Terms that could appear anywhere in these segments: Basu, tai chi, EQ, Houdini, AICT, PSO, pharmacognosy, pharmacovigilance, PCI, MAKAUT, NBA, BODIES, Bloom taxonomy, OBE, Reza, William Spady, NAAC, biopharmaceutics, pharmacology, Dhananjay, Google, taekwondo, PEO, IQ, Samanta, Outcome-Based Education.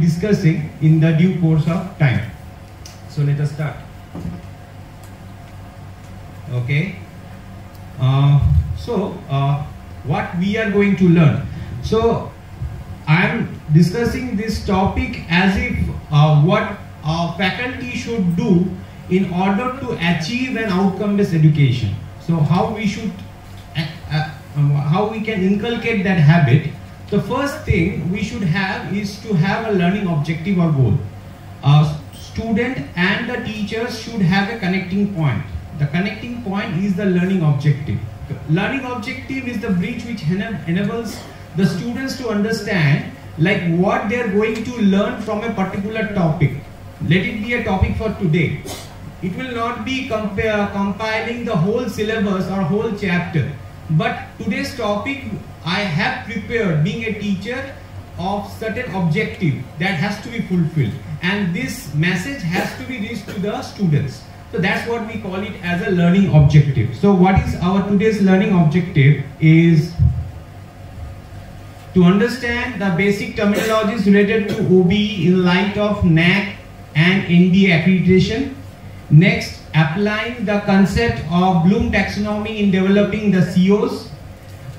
discussing in the due course of time. So let us start. Okay. What we are going to learn. So I am discussing this topic as if what faculty should do in order to achieve an outcome-based education. So how we should, how we can inculcate that habit. The first thing we should have is to have a learning objective or goal. Student and the teachers should have a connecting point. The connecting point is the learning objective. Learning objective is the bridge which enables the students to understand like what they are going to learn from a particular topic. Let it be a topic for today. It will not be compiling the whole syllabus or whole chapter. But today's topic I have prepared, being a teacher, of certain objective that has to be fulfilled. And this message has to be reached to the students. So that's what we call it as a learning objective. So what is our today's learning objective is to understand the basic terminologies related to OBE in light of NAAC and NBA accreditation. Next, applying the concept of Bloom taxonomy in developing the COs.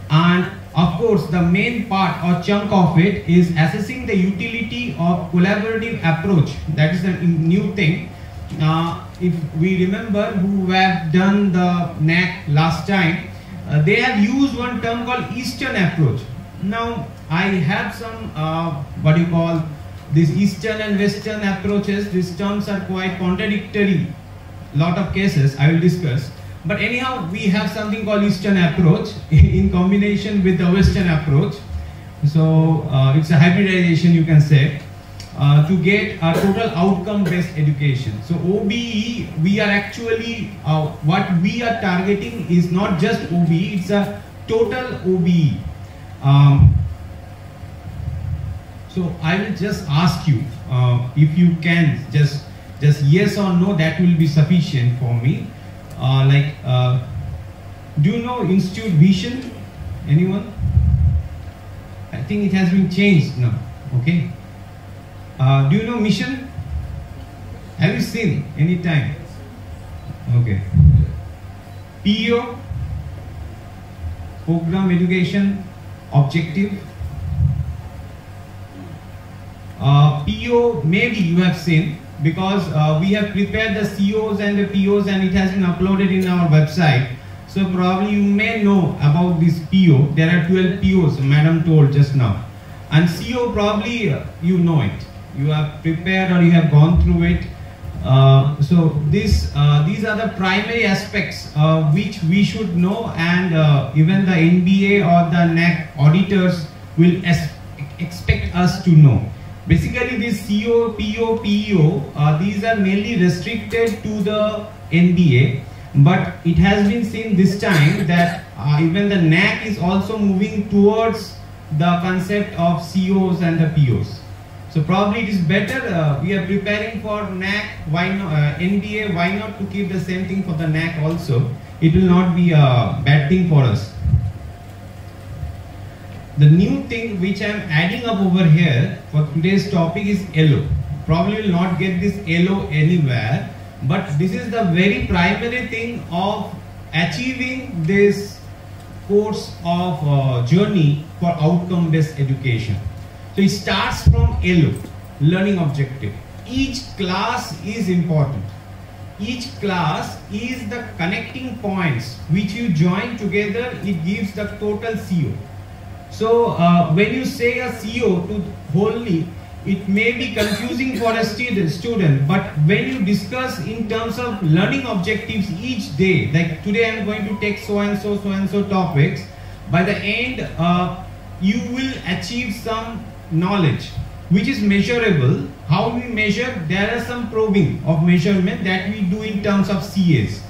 And of course, the main part or chunk of it is assessing the utility of collaborative approach. That is a new thing. If we remember who have done the NAAC last time, they have used one term called Eastern approach. Now I have some what do you call these Eastern and Western approaches. These terms are quite contradictory. Lot of cases I will discuss. But anyhow, we have something called Eastern approach in combination with the Western approach. So it's a hybridization, you can say. To get a total outcome-based education. So OBE, we are actually, what we are targeting is not just OBE, it's a total OBE. So I will just ask you, if you can, just yes or no, that will be sufficient for me. Do you know Institute Vision? Anyone? I think it has been changed now, okay? Do you know mission? Have you seen any time? Okay. PO, program education objective. PO maybe you have seen because we have prepared the COs and the POs and it has been uploaded in our website. So probably you may know about this PO. There are 12 POs, Madam told just now. And CO probably you know it. You have prepared or you have gone through it. These are the primary aspects which we should know, and even the NBA or the NAAC auditors will expect us to know. Basically this CO, PO, PEO, these are mainly restricted to the NBA, but it has been seen this time that even the NAAC is also moving towards the concept of COs and the POs. So probably it is better, we are preparing for NAAC, why not, NBA, why not to keep the same thing for the NAAC also? It will not be a bad thing for us. The new thing which I am adding up over here for today's topic is yellow. Probably will not get this yellow anywhere, but this is the very primary thing of achieving this course of journey for outcome-based education. So it starts from LO, learning objective. Each class is important. Each class is the connecting points which you join together, it gives the total CO. So when you say a CO to wholly, it may be confusing for a student, but when you discuss in terms of learning objectives each day, like today I am going to take so and so topics, by the end you will achieve some knowledge which is measurable. How we measure, there are some probing of measurement that we do in terms of CS.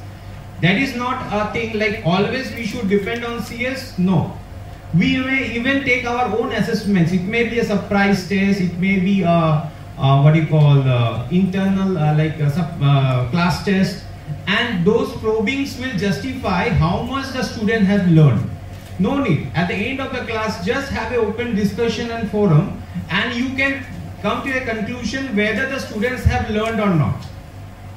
That is not a thing like always we should depend on CS, no. We may even take our own assessments. It may be a surprise test, it may be internal class test, and those probings will justify how much the student has learned. No need. At the end of the class, just have an open discussion and forum, and you can come to a conclusion whether the students have learned or not.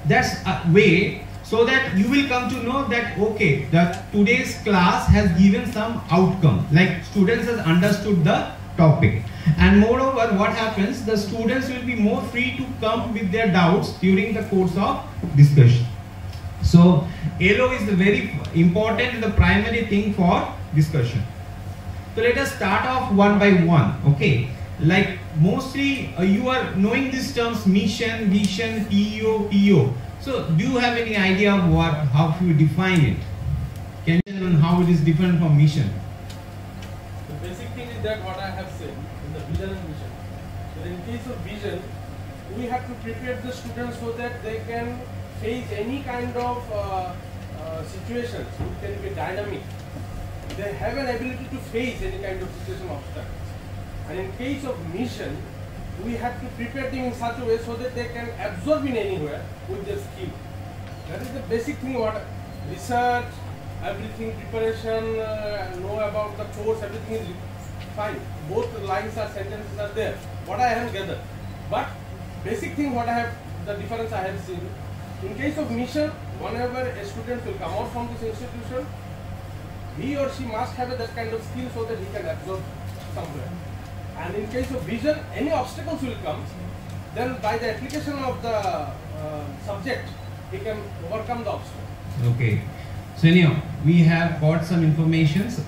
That's a way so that you will come to know that okay, the today's class has given some outcome, like students has understood the topic. And moreover, what happens, the students will be more free to come with their doubts during the course of discussion. So ALO is the very important, the primary thing for discussion. So let us start off one by one. Okay, like mostly you are knowing these terms: mission, vision, PEO, PO. So do you have any idea of what, how you define it? Can you tell how it is different from mission? The basic thing is that what I have said in the vision and mission. So in case of vision, we have to prepare the students so that they can face any kind of situations which can be dynamic. They have an ability to face any kind of situation obstacles. And in case of mission, we have to prepare them in such a way so that they can absorb in anywhere with their skill. That is the basic thing what research, everything, preparation, know about the course, everything is fine. Both lines or sentences are there, what I have gathered. But basic thing what I have, the difference I have seen, in case of mission, whenever a student will come out from this institution, he or she must have that kind of skill so that he can absorb somewhere. And in case of vision, any obstacles will come, then by the application of the subject, he can overcome the obstacle. Okay. So anyhow, we have got some informations.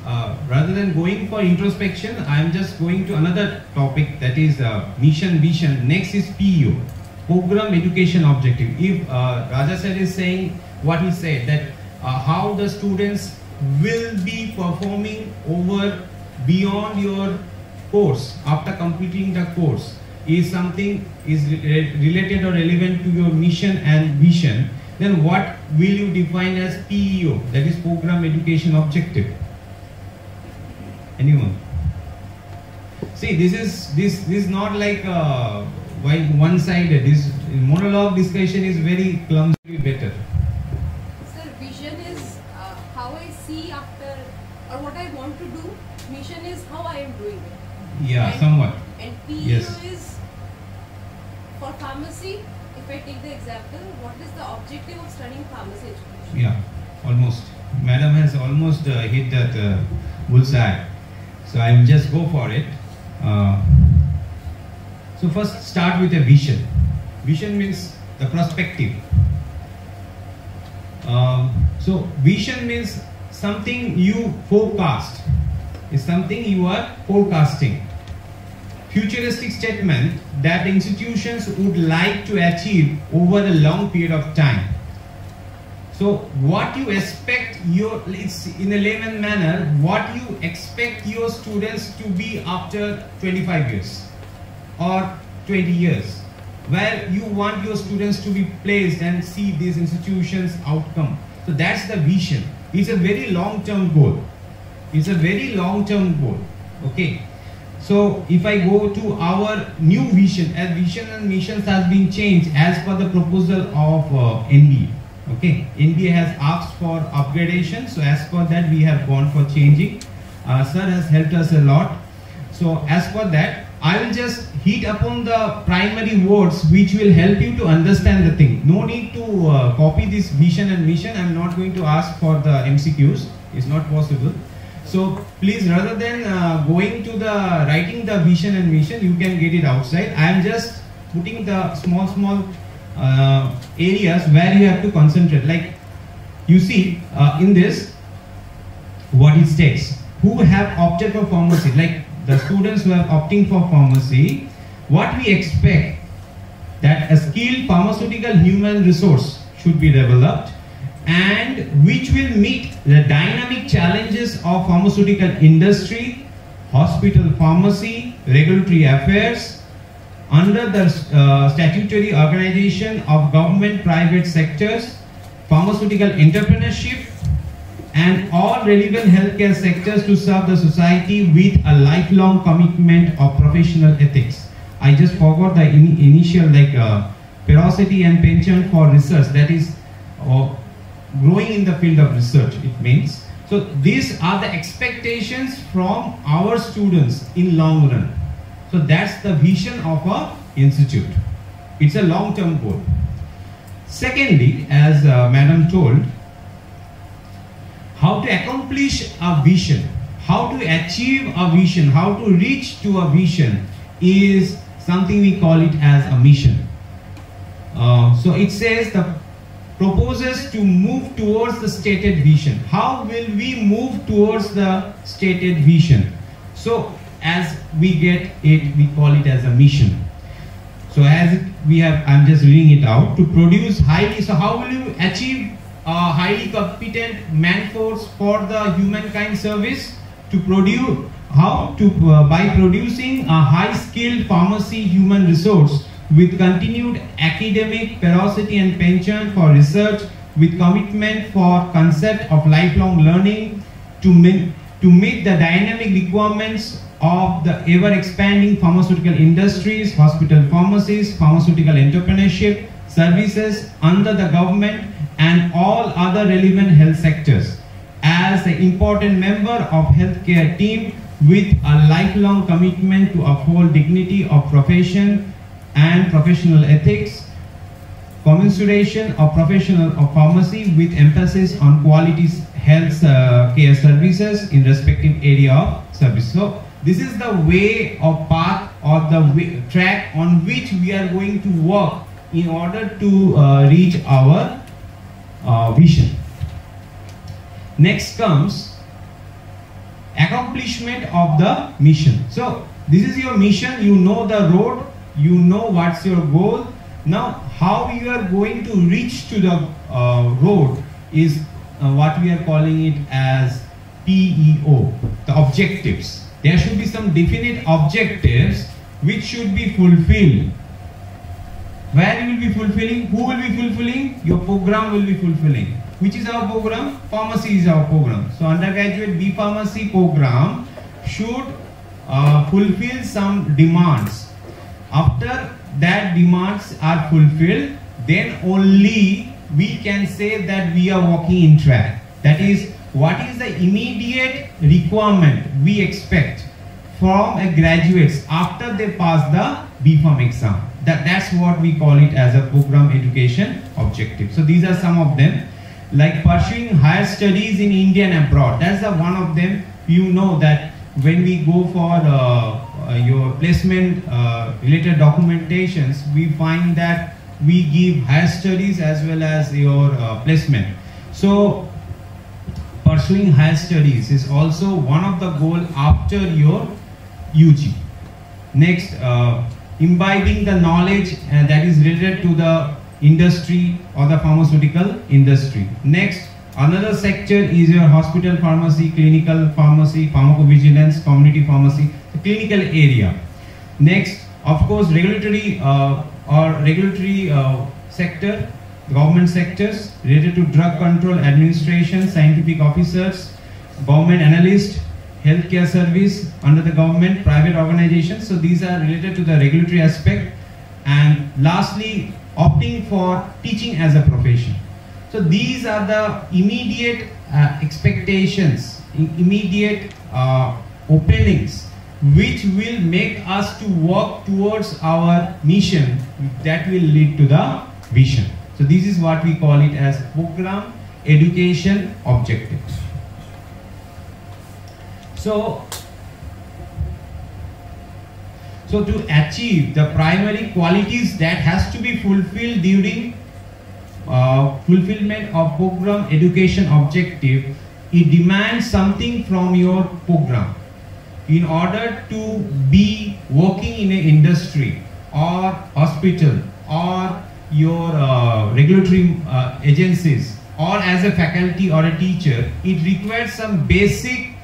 Rather than going for introspection, I am just going to another topic, that is mission, vision. Next is PEO, program education objective. If Raja sir is saying what he said, that how the students will be performing over beyond your course after completing the course is something is related or relevant to your mission and vision, then what will you define as PEO, that is program education objective? Anyone? See, this is not like one sided. This monologue discussion is very clumsily better. Yeah, and, somewhat. And PEO yes. Is for pharmacy, if I take the example, what is the objective of studying pharmacy education? Yeah, almost. Madam has almost hit that bullseye. So I will just go for it. So first start with a vision. Vision means the perspective. So vision means something you forecast. It's something you are forecasting. Futuristic statement that institutions would like to achieve over a long period of time. So what you expect your, it's in a layman manner, what you expect your students to be after 25 years or 20 years, where you want your students to be placed and see these institutions' outcome. So that's the vision. It's a very long-term goal. It's a very long-term goal. Okay. So if I go to our new vision, as vision and missions has been changed as per the proposal of NBA. Okay. NBA has asked for upgradation. So as per that, we have gone for changing. Sir has helped us a lot. So as per that, I will just hit upon the primary words which will help you to understand the thing. No need to copy this vision and mission. I'm not going to ask for the MCQs. It's not possible. So please, rather than going to the writing the vision and mission, you can get it outside. I am just putting the small areas where you have to concentrate. Like you see in this, what it states, who have opted for pharmacy, like the students who are opting for pharmacy, what we expect that a skilled pharmaceutical human resource should be developed, and which will meet the dynamic challenges of pharmaceutical industry, hospital pharmacy, regulatory affairs, under the statutory organization of government private sectors, pharmaceutical entrepreneurship, and all relevant healthcare sectors to serve the society with a lifelong commitment of professional ethics. I just forgot the initial like ferocity and penchant for research, that is growing in the field of research, it means. So these are the expectations from our students in long run. So that's the vision of a institute. It's a long-term goal. Secondly, as Madam told, how to accomplish a vision, how to achieve a vision, how to reach to a vision is something we call it as a mission. So it says the proposes to move towards the stated vision. How will we move towards the stated vision? So as we get it, we call it as a mission. So as we have, I'm just reading it out, to produce highly, so how will you achieve a highly competent man force for the humankind service? To produce, how to, by producing a high-skilled pharmacy human resource with continued academic ferocity and penchant for research, with commitment for concept of lifelong learning, to meet the dynamic requirements of the ever-expanding pharmaceutical industries, hospital pharmacies, pharmaceutical entrepreneurship, services under the government and all other relevant health sectors. As an important member of healthcare team with a lifelong commitment to uphold dignity of profession and professional ethics, commensuration of professional of pharmacy with emphasis on quality health care services in respective area of service. So this is the way or path or the way, track on which we are going to work in order to reach our vision. Next comes accomplishment of the mission. So this is your mission, you know the road, you know what's your goal. Now how you are going to reach to the road is what we are calling it as PEO, the objectives. There should be some definite objectives which should be fulfilled. Where you will be fulfilling, who will be fulfilling, your program will be fulfilling. Which is our program? Pharmacy is our program. So undergraduate B.Pharmacy program should fulfill some demands. After that demands are fulfilled, then only we can say that we are walking in track. That is, what is the immediate requirement we expect from a graduates after they pass the B.Pharm exam? That's what we call it as a program education objective. So these are some of them. Like pursuing higher studies in India and abroad. That's the one of them. You know that when we go for your placement related documentations, we find that we give higher studies as well as your placement. So pursuing higher studies is also one of the goals after your UG. Next, imbibing the knowledge that is related to the industry or the pharmaceutical industry. Next, another sector is your hospital pharmacy, clinical pharmacy, pharmacovigilance, community pharmacy, the clinical area. Next, of course, regulatory sector, government sectors related to drug control, administration, scientific officers, government analysts, healthcare service under the government, private organizations. So these are related to the regulatory aspect. And lastly, opting for teaching as a profession. So these are the immediate expectations, immediate openings, which will make us to work towards our mission that will lead to the vision. So this is what we call it as program education objectives. So to achieve the primary qualities that has to be fulfilled during fulfillment of program education objective, it demands something from your program. In order to be working in an industry or hospital or your regulatory agencies or as a faculty or a teacher, it requires some basic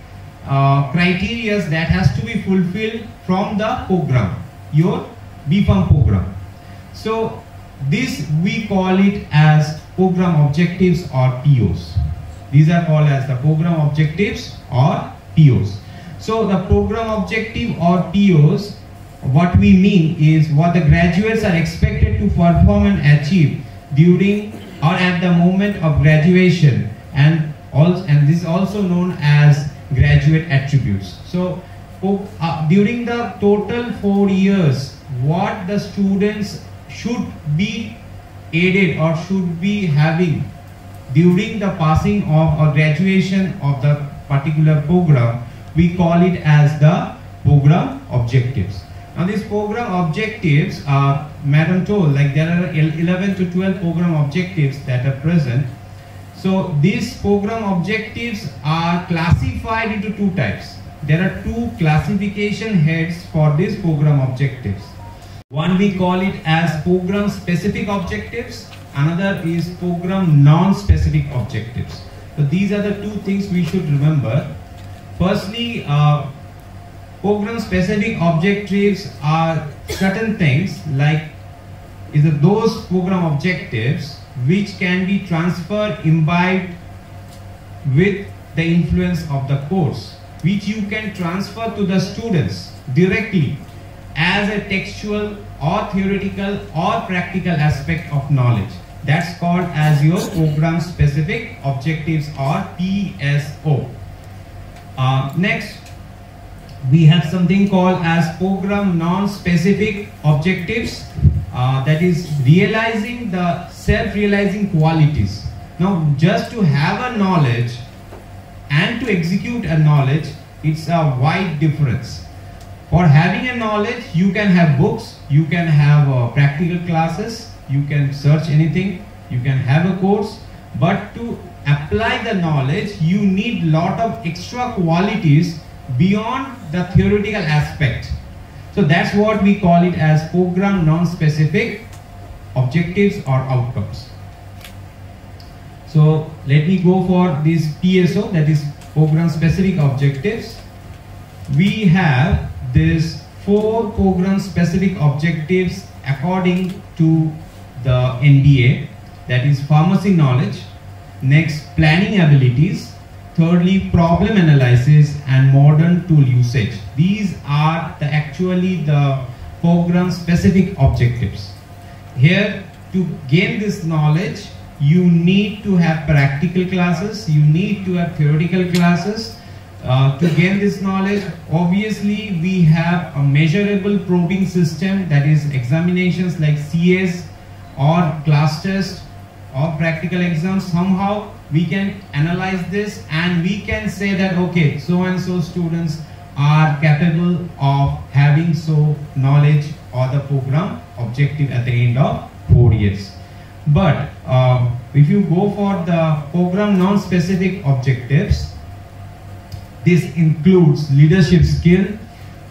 criteria that has to be fulfilled from the program, your B.Pharm program. So this we call it as program objectives or POs. These are called as the program objectives or POs. So the program objective or POs, what we mean is what the graduates are expected to perform and achieve during or at the moment of graduation, and this is also known as graduate attributes. So during the total 4 years what the students should be aided or should be having during the passing of or graduation of the particular program, we call it as the program objectives. Now these program objectives are, Madam told, like there are 11 to 12 program objectives that are present. So these program objectives are classified into two types. There are two classification heads for these program objectives. One we call it as program specific objectives, another is program non-specific objectives. So these are the two things we should remember. Firstly, program specific objectives are certain things like those program objectives which can be transferred, imbibed with the influence of the course, which you can transfer to the students directly as a textual or theoretical or practical aspect of knowledge. That's called as your program specific objectives or PSO. Next, we have something called as program non-specific objectives, that is realizing the self-realizing qualities. Now just to have a knowledge and to execute a knowledge, it's a wide difference. For having a knowledge, you can have books, you can have practical classes, you can search anything, you can have a course, but to apply the knowledge, you need lot of extra qualities beyond the theoretical aspect. So that's what we call it as program non-specific objectives or outcomes. So let me go for this PSO, that is program specific objectives. We have these 4 program specific objectives according to the NBA, that is pharmacy knowledge, next planning abilities, thirdly problem analysis, and modern tool usage. These are the actually the program specific objectives. Here to gain this knowledge, you need to have practical classes, you need to have theoretical classes. To gain this knowledge, obviously we have a measurable probing system, that is examinations like CS or class test or practical exams. Somehow we can analyze this and we can say that okay, so and so students are capable of having so knowledge or the program objective at the end of 4 years. But if you go for the program non-specific objectives, this includes leadership skill,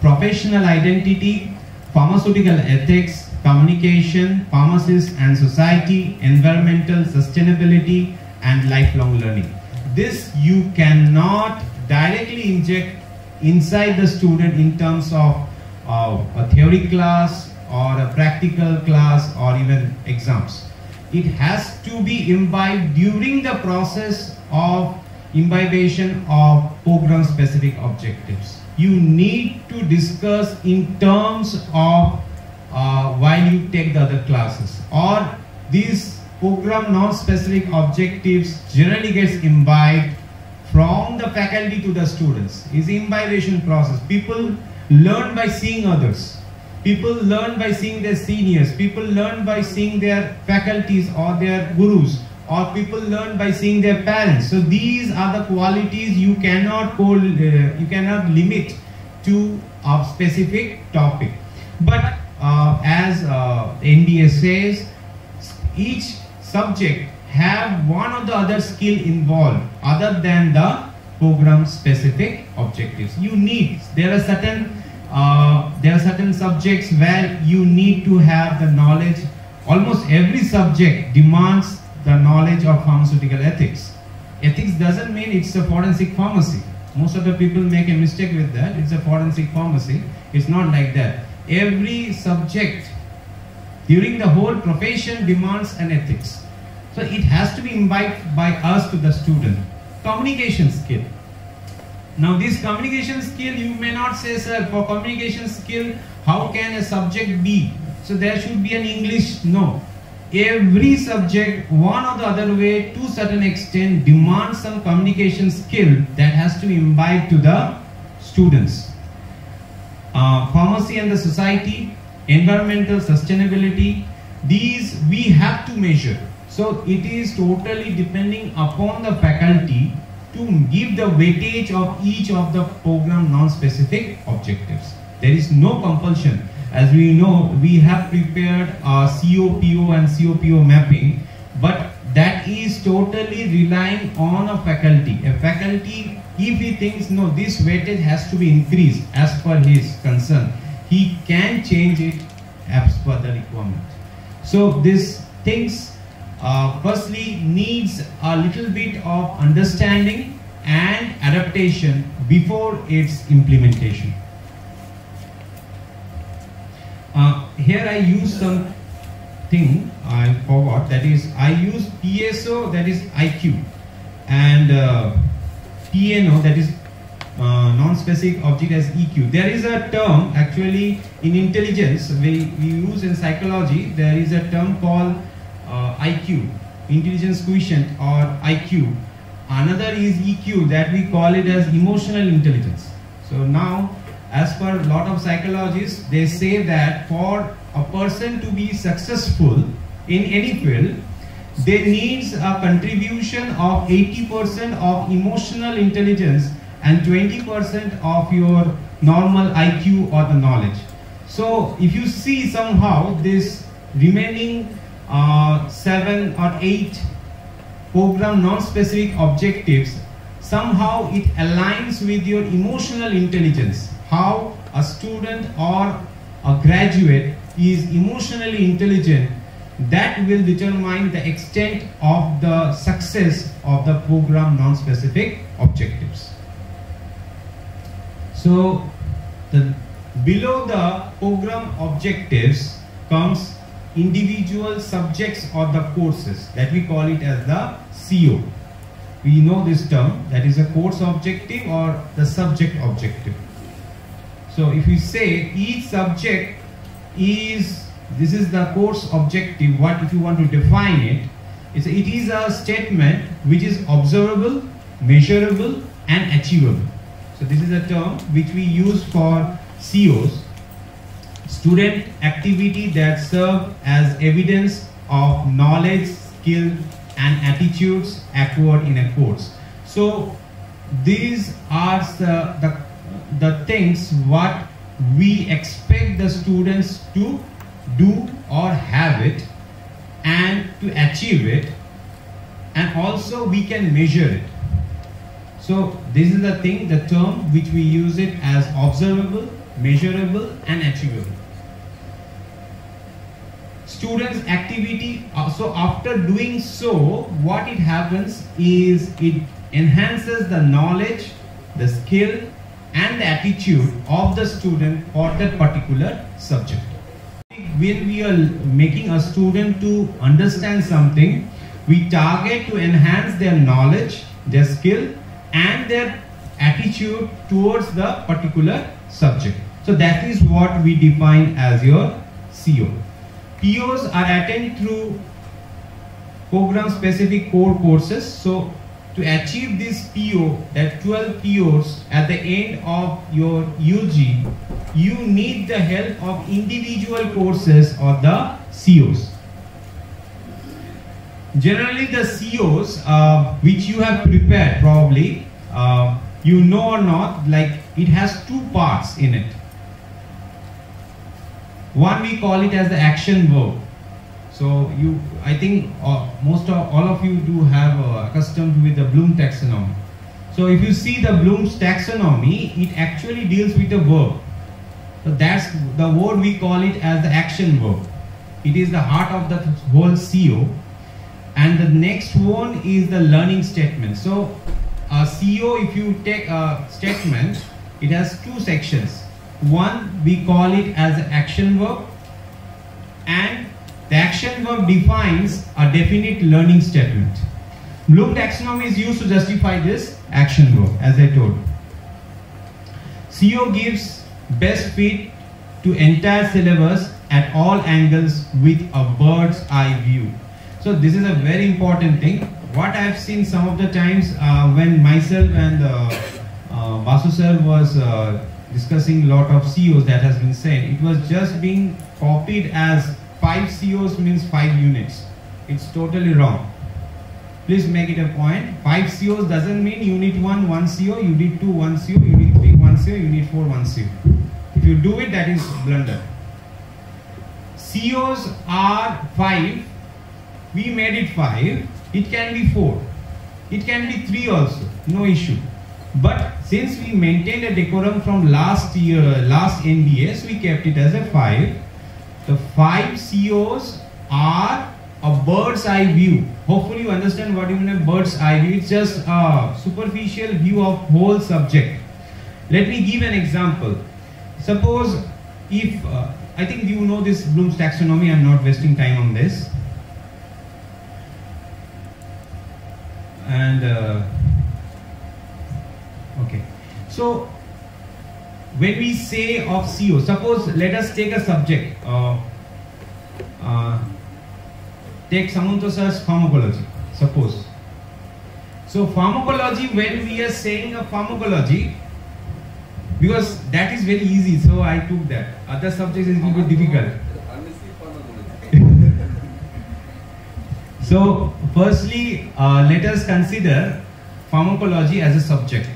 professional identity, pharmaceutical ethics, communication, pharmacists and society, environmental sustainability, and lifelong learning. This you cannot directly inject inside the student in terms of a theory class or a practical class or even exams. It has to be imbibed during the process of imbibation of program specific objectives. You need to discuss in terms of while you take the other classes, or these program non-specific objectives generally gets imbibed from the faculty to the students. It's the imbibation process. People learn by seeing others. People learn by seeing their seniors. People learn by seeing their faculties or their gurus. Or people learn by seeing their parents. So these are the qualities you cannot limit to a specific topic. But as NBA says, each subject have one or the other skill involved other than the program specific objectives. You need, there are certain subjects where you need to have the knowledge. Almost every subject demands the knowledge of pharmaceutical ethics. Ethics doesn't mean it's a forensic pharmacy. Most of the people make a mistake with that. It's a forensic pharmacy. It's not like that. Every subject during the whole profession demands an ethics. So it has to be imbibed by us to the student. Communication skill. Now this communication skill, you may not say, sir, for communication skill, how can a subject be? So there should be an English, no. Every subject, one or the other way, to certain extent, demands some communication skill that has to be imbibed to the students. Pharmacy and the society, environmental sustainability, these we have to measure. So it is totally depending upon the faculty to give the weightage of each of the program non-specific objectives. There is no compulsion. As we know, we have prepared our COPO and COPO mapping, but that is totally relying on a faculty. A faculty, if he thinks, no, this weightage has to be increased as per his concern, he can change it as per the requirement. So these things firstly needs a little bit of understanding and adaptation before its implementation. Here I use some thing I forgot, that is I use PSO, that is IQ, and PNO, that is non-specific object, as EQ. There is a term actually in intelligence we use in psychology. There is a term called IQ, intelligence quotient or IQ. Another is EQ, that we call it as emotional intelligence. So now, as per a lot of psychologists, they say that for a person to be successful in any field, they needs a contribution of 80% of emotional intelligence and 20% of your normal IQ or the knowledge. So if you see somehow this remaining 7 or 8 program non-specific objectives, somehow it aligns with your emotional intelligence. How a student or a graduate is emotionally intelligent, that will determine the extent of the success of the program non-specific objectives. So below the program objectives comes individual subjects or the courses, that we call it as the CO. We know this term, that is a course objective or the subject objective. So if you say each subject is, this is the course objective, what if you want to define it, it is a statement which is observable, measurable and achievable. So this is a term which we use for COs. Student activity that serve as evidence of knowledge, skill and attitudes acquired in a course. So these are the things what we expect the students to do or have it and to achieve it, and also we can measure it. So this is the thing, the term which we use it as observable, measurable and achievable. Students' activity, so after doing so, what it happens is it enhances the knowledge, the skill and the attitude of the student for that particular subject. When we are making a student to understand something, we target to enhance their knowledge, their skill and their attitude towards the particular subject. So that is what we define as your CO. POs are attained through program specific core courses. So to achieve this PO, that 12 POs at the end of your UG, you need the help of individual courses or the COs. Generally the COs which you have prepared, probably you know or not, like it has two parts in it. One we call it as the action verb. So you, I think all of you do have accustomed with the Bloom taxonomy. So if you see the Bloom's taxonomy, it actually deals with the verb. So that's the word we call it as the action verb. It is the heart of the whole CO. And the next one is the learning statement. So a CO, if you take a statement, it has two sections. One, we call it as an action verb, and the action verb defines a definite learning statement. Bloom taxonomy is used to justify this action verb, as I told. CO gives best fit to entire syllabus at all angles with a bird's eye view. So this is a very important thing. What I have seen some of the times when myself and Vasu sir was discussing lot of COs that has been said. It was just being copied as 5 COs means 5 units. It's totally wrong. Please make it a point. 5 COs doesn't mean unit 1, 1 CO, unit 2, 1 CO, unit 3, 1 CO, unit 4, 1 CO. If you do it, that is blunder. COs are 5. We made it 5. It can be 4. It can be 3 also. No issue. But since we maintained a decorum from last year, last NBS, we kept it as a 5. The 5 COs are a bird's eye view. Hopefully you understand what you mean by bird's eye view. It's just a superficial view of whole subject. Let me give an example. Suppose if, I think you know this Bloom's taxonomy, I'm not wasting time on this. And okay, so when we say of CO, suppose let us take a subject, take Samanta sir's pharmacology, suppose. So pharmacology, when we are saying a pharmacology, because that is very easy, so I took that. Other subjects is little bit difficult. So firstly, let us consider pharmacology as a subject.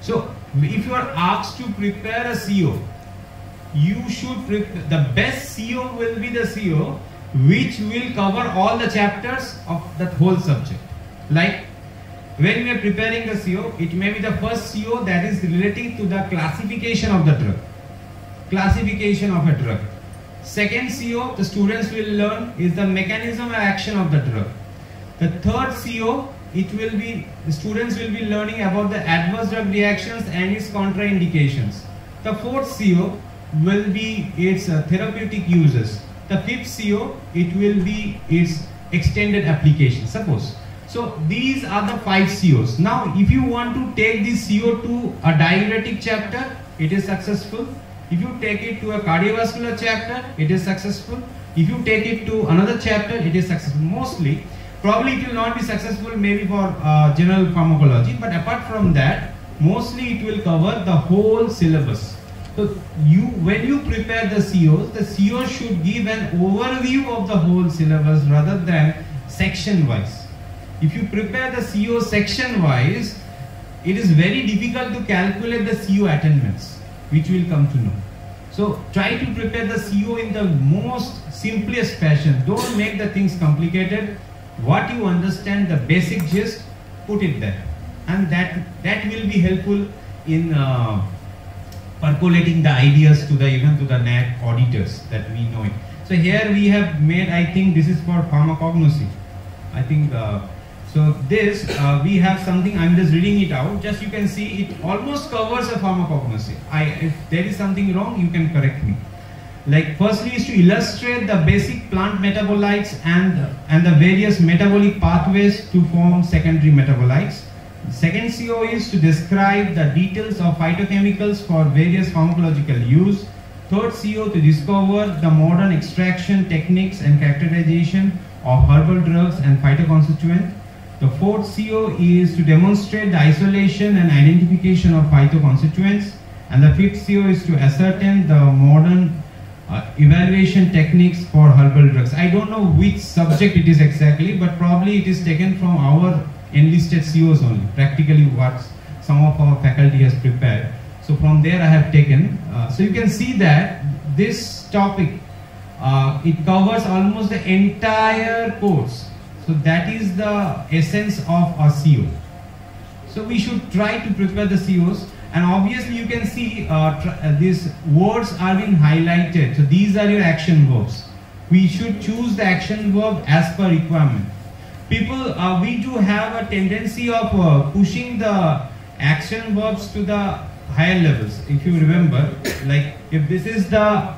So if you are asked to prepare a CO, you should prepare, the best CO will be the CO which will cover all the chapters of that whole subject. Like when we are preparing the CO, it may be the first CO that is relating to the classification of the drug. Classification of a drug. Second CO, the students will learn, is the mechanism of action of the drug. The third CO, it will be, the students will be learning about the adverse drug reactions and its contraindications. The fourth CO will be its therapeutic uses. The fifth CO, it will be its extended application, suppose. So these are the 5 COs. Now if you want to take this CO to a diuretic chapter, it is successful. If you take it to a cardiovascular chapter, it is successful. If you take it to another chapter, it is successful. Mostly, probably it will not be successful maybe for general pharmacology, but apart from that, mostly it will cover the whole syllabus. So when you prepare the COs should give an overview of the whole syllabus rather than section-wise. If you prepare the CO section-wise, it is very difficult to calculate the CO attainments, which we will come to know. So try to prepare the CO in the most simplest fashion. Don't make the things complicated. What you understand, the basic gist, put it there. And that will be helpful in percolating the ideas to the, even to the NAAC auditors that we know it. So here we have made, I think this is for pharmacognosy. I think, so this, we have something, I'm just reading it out, just you can see it almost covers a pharmacognosy. If there is something wrong, you can correct me. Like firstly is to illustrate the basic plant metabolites and the various metabolic pathways to form secondary metabolites. Second CO is to describe the details of phytochemicals for various pharmacological use. Third CO to discover the modern extraction techniques and characterization of herbal drugs and phytoconstituents. The fourth CO is to demonstrate the isolation and identification of phytoconstituents, and the fifth CO is to ascertain the modern evaluation techniques for herbal drugs. I don't know which subject it is exactly, but probably it is taken from our enlisted COs only, practically what some of our faculty has prepared. So from there I have taken, so you can see that this topic, it covers almost the entire course. So that is the essence of a CO. So we should try to prepare the COs, and obviously you can see these words are being highlighted. So these are your action verbs. We should choose the action verb as per requirement. People, we do have a tendency of pushing the action verbs to the higher levels. If you remember, like if this is the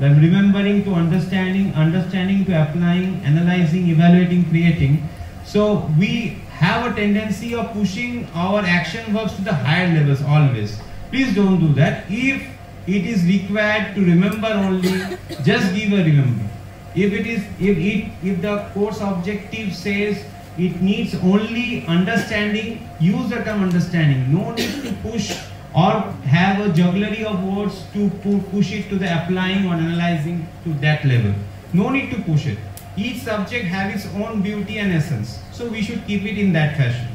like remembering to understanding, understanding to applying, analyzing, evaluating, creating. So we have a tendency of pushing our action verbs to the higher levels always. Please don't do that. If it is required to remember only, just give a remember. If the course objective says it needs only understanding, use the term understanding. No need to push or have a jugglery of words to push it to the applying or analyzing to that level. No need to push it. Each subject has its own beauty and essence, so we should keep it in that fashion.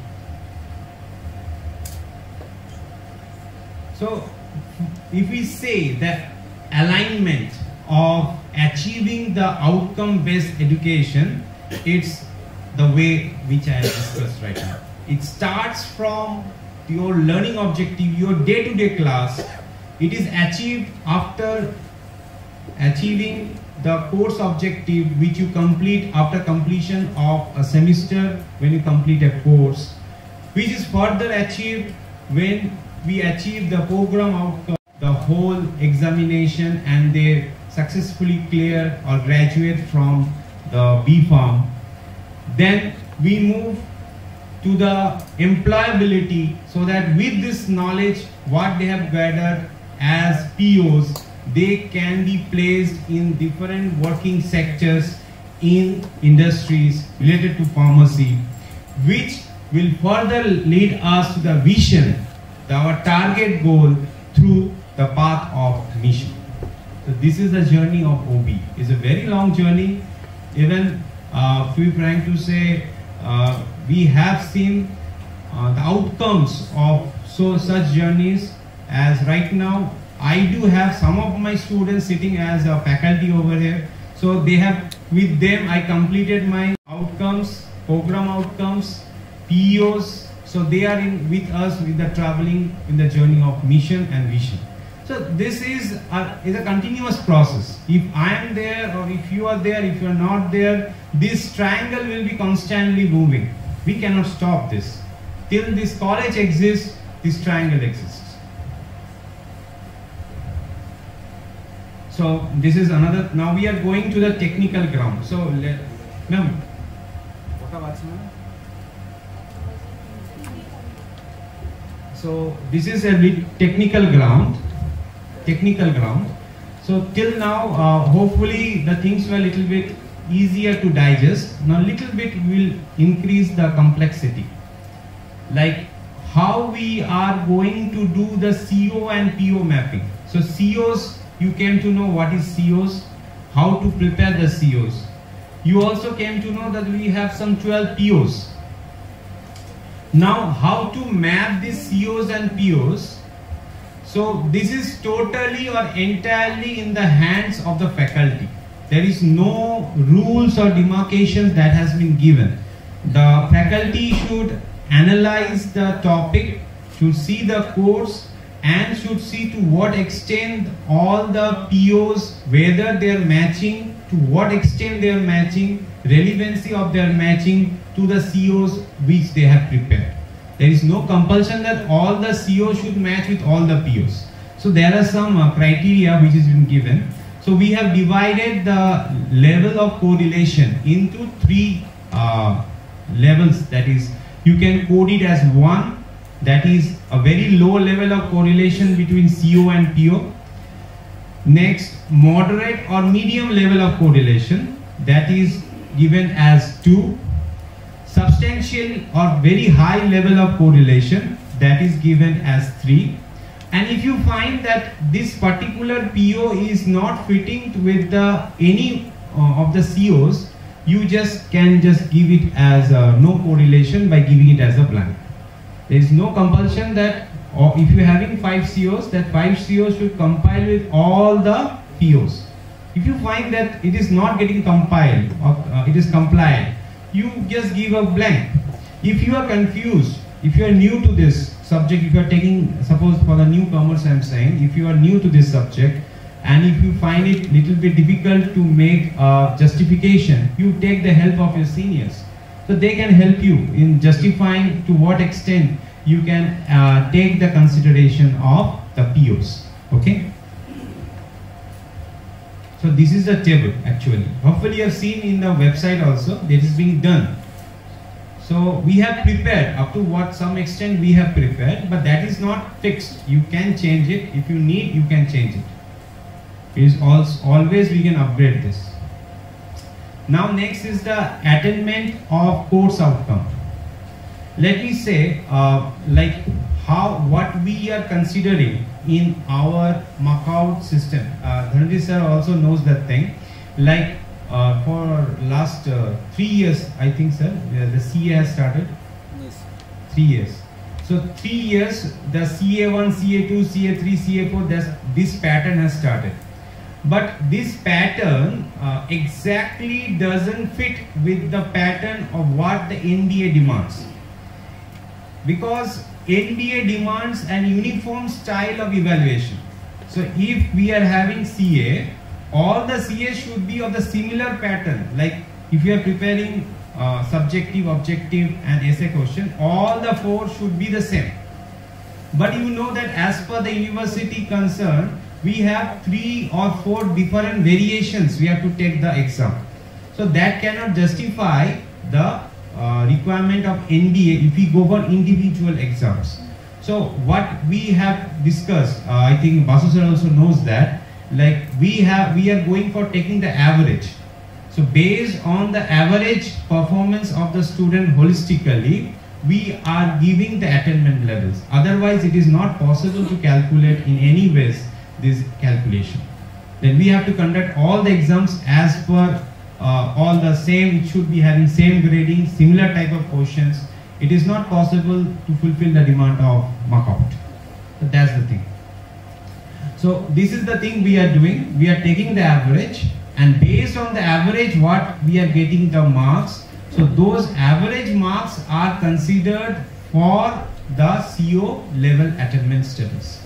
So if we say that alignment of achieving the outcome-based education, it's the way which I have discussed right now. It starts from your learning objective, your day-to-day class. It is achieved after achieving the course objective which you complete after completion of a semester when you complete a course, which is further achieved when we achieve the program outcome, the whole examination, and they successfully clear or graduate from the B.Pharm. Then we move to the employability, so that with this knowledge what they have gathered as POs, they can be placed in different working sectors in industries related to pharmacy, which will further lead us to the vision, our target goal, through the path of mission. So this is the journey of OBE. It's a very long journey. Even to be frank to say, we have seen the outcomes of such journeys. As right now, I do have some of my students sitting as a faculty over here. So they have, with them, I completed my outcomes, program outcomes, POs. So they are in with us with the traveling in the journey of mission and vision. So this is a continuous process. If I am there, or if you are there, if you are not there, this triangle will be constantly moving. We cannot stop this. Till this college exists, this triangle exists. So this is another. Now we are going to the technical ground. So let, ma'am, what about you? So this is a bit technical ground. So till now, hopefully the things were a little bit easier to digest. Now little bit will increase the complexity. Like how we are going to do the CO and PO mapping. So COs, you came to know what is COs, how to prepare the COs. You also came to know that we have some 12 POs. Now how to map these COs and POs. So this is totally or entirely in the hands of the faculty. There is no rules or demarcations that has been given. The faculty should analyze the topic, should see the course, and should see to what extent all the POs, whether they are matching, to what extent they are matching, relevancy of their matching to the COs which they have prepared. There is no compulsion that all the COs should match with all the POs. So there are some criteria which has been given. So we have divided the level of correlation into three levels. That is, you can code it as one, that is a very low level of correlation between CO and PO. Next, moderate or medium level of correlation, that is given as 2. Substantial or very high level of correlation, that is given as 3. And if you find that this particular PO is not fitting with the any of the COs, you can just give it as no correlation by giving it as a blank. There is no compulsion that, or if you are having 5 COs, that 5 COs should compile with all the POs. If you find that it is not getting compiled or it is compliant, you just give a blank. If you are confused, if you are new to this subject, if you are taking, suppose for the newcomers I am saying, if you are new to this subject and if you find it little bit difficult to make a justification, you take the help of your seniors. So they can help you in justifying to what extent you can take the consideration of the POs. Okay. So this is the table actually. Hopefully you have seen in the website also that is being done. So we have prepared up to what some extent we have prepared, but that is not fixed. You can change it. If you need, you can change it. It is always we can upgrade this. Now next is the attainment of course outcome. Let me say like what we are considering in our MAKAUT system. Dhananjay sir also knows that thing. Like for last 3 years, I think, sir, the CA has started. Yes. 3 years. So 3 years, the CA1, CA2, CA3, CA4, this pattern has started. But this pattern exactly doesn't fit with the pattern of what the NBA demands. Because NBA demands an uniform style of evaluation. So if we are having CA, all the CA should be of the similar pattern. Like if you are preparing subjective, objective and essay question, all the four should be the same. But you know that as per the university concern, we have 3 or 4 different variations we have to take the exam. So that cannot justify the requirement of NBA if we go for individual exams. So what we have discussed, I think Basu sir also knows that, like we are going for taking the average. So based on the average performance of the student holistically, we are giving the attainment levels. Otherwise, it is not possible to calculate in any ways this calculation. Then we have to conduct all the exams as per all the same. It should be having same grading, similar type of questions. It is not possible to fulfill the demand of MAKAUT. So that's the thing. So this is the thing we are doing. We are taking the average. And based on the average, what we are getting the marks, so those average marks are considered for the CO level attainment studies.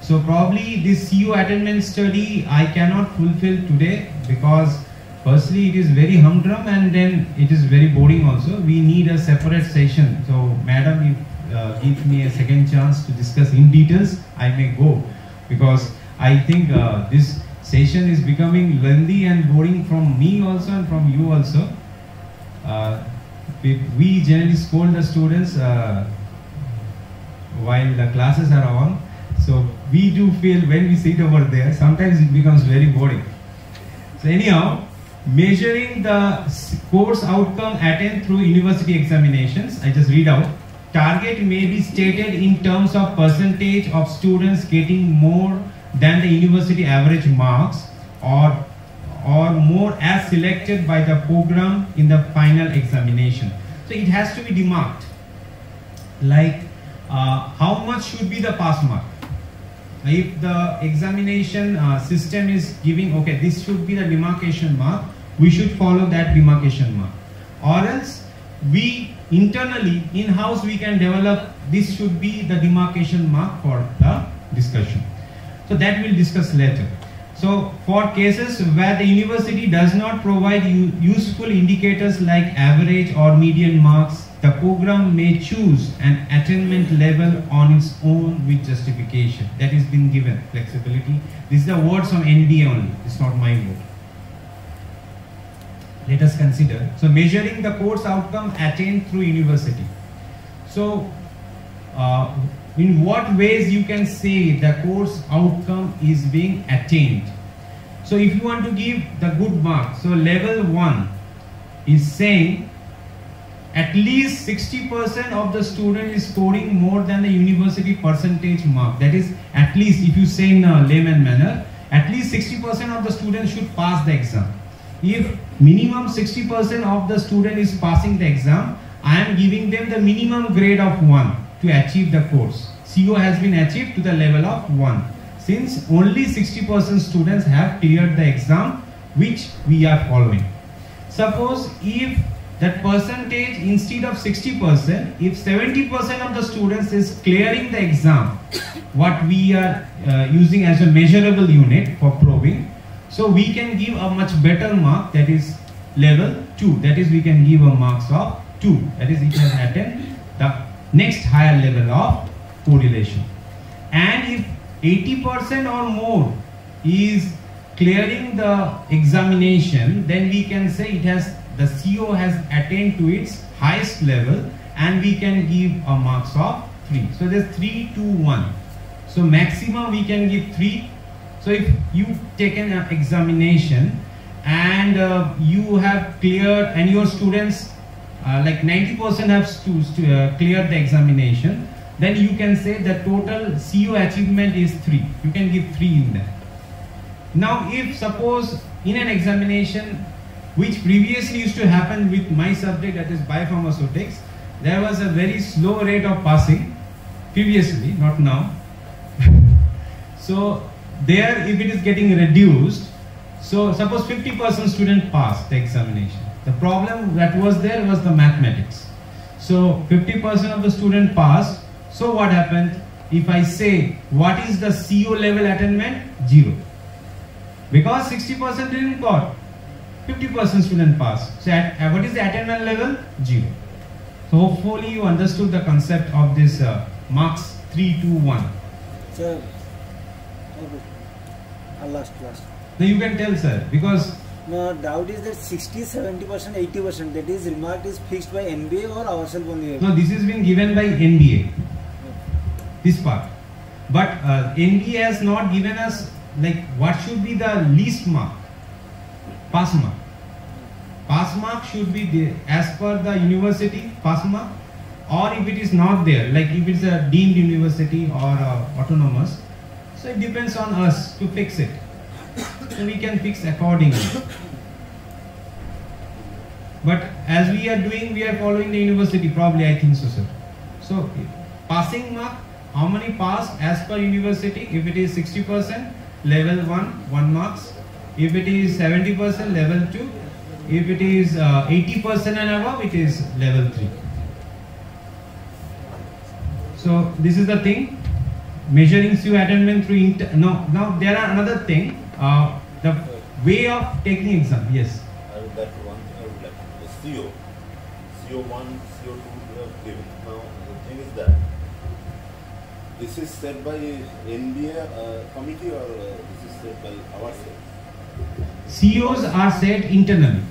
So probably this CO attainment study I cannot fulfill today because firstly it is very humdrum and then it is very boring also. We need a separate session. So madam, if give me a second chance to discuss in details, I may go, because I think this session is becoming lengthy and boring from me also and from you also. We generally scold the students while the classes are on. So we do feel when we sit over there, sometimes it becomes very boring. So anyhow, measuring the course outcome attained through university examinations, I just read out. Target may be stated in terms of percentage of students getting more than the university average marks or more as selected by the program in the final examination. So it has to be demarked, like how much should be the pass mark. If the examination system is giving, okay, this should be the demarcation mark, we should follow that demarcation mark. Or else we internally, in-house, we can develop this should be the demarcation mark for the discussion. So that we'll discuss later. So for cases where the university does not provide useful indicators like average or median marks, the program may choose an attainment level on its own with justification. That has been given, flexibility. This is the words on NBA only, it's not my word. Let us consider. So measuring the course outcome attained through university. So in what ways you can say the course outcome is being attained? So if you want to give the good mark, so level 1 is saying at least 60% of the student is scoring more than the university percentage mark. That is, at least if you say in a layman manner, at least 60% of the students should pass the exam. If minimum 60% of the student is passing the exam, I am giving them the minimum grade of 1. To achieve the course, CO has been achieved to the level of 1, since only 60% students have cleared the exam, which we are following. Suppose if that percentage, instead of 60%, if 70% of the students is clearing the exam, what we are using as a measurable unit for probing, so we can give a much better mark, that is level 2, that is we can give a marks of 2, that is it has attained the next higher level of correlation. And if 80% or more is clearing the examination, then we can say it has, the CO has attained to its highest level, and we can give a marks of 3. So there's 3, 2, 1. So maximum we can give 3. So if you've taken an examination and you have cleared and your students like 90% have cleared the examination, then you can say the total CO achievement is 3. You can give 3 in that. Now if suppose in an examination which previously used to happen with my subject, that is biopharmaceutics, there was a very slow rate of passing previously, not now. So there if it is getting reduced, so suppose 50% student passed the examination. The problem that was there was the mathematics. So 50% of the student passed. So what happened? If I say what is the CO level attainment? 0. Because 60% didn't got, 50% student passed. So what is the attainment level? 0. So hopefully you understood the concept of this marks 3, 2, 1. Sir, last. Now you can tell, sir, because no doubt is that 60, 70%, 80%. That is remark is fixed by NBA or ourselves only. No, this has been given by NBA. This part, but NBA has not given us like what should be the least mark, pass mark. Pass mark should be there as per the university pass mark, or if it is not there, like if it's a deemed university or autonomous, so it depends on us to fix it. So we can fix accordingly. But as we are doing, we are following the university probably, I think so, sir. So passing mark, how many passed as per university? If it is 60%, level 1 marks. If it is 70%, level 2. If it is 80% and above, it is level 3. So this is the thing, measuring CO attainment through now there are another thing, the way of taking exam. Yes, I would like one thing. I would like the CO1, CO2 we have given. Now the thing is that this is said by NBA committee, or this is said by ourselves. COs are set internally.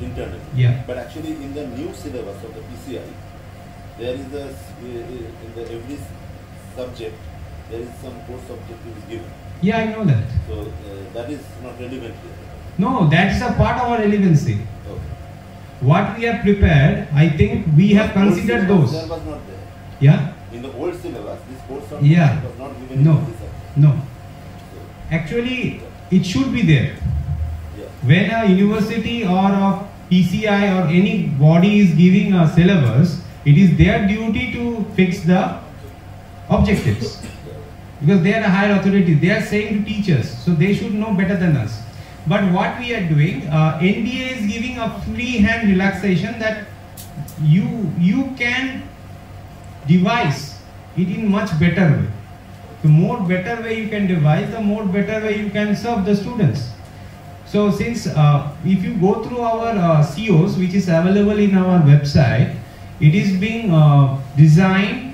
Internally. Yeah. But actually, in the new syllabus of the PCI, there is a in the every subject there is some course objective is given. Yeah, I know that. So that is not relevant here. No, that is a part of our relevancy. Okay. What we have prepared, I think we have considered those. There was not there. Yeah. In the old syllabus, this course objective was not given. No. No. So, actually, it should be there. Yeah. When a university or a PCI or any body is giving a syllabus, it is their duty to fix the objectives. Because they are a higher authority, they are saying to teachers, so they should know better than us. But what we are doing, NDA is giving a free hand relaxation that you can devise it in much better way. The more better way you can devise, the more better way you can serve the students. So since if you go through our COs, which is available in our website, it is being designed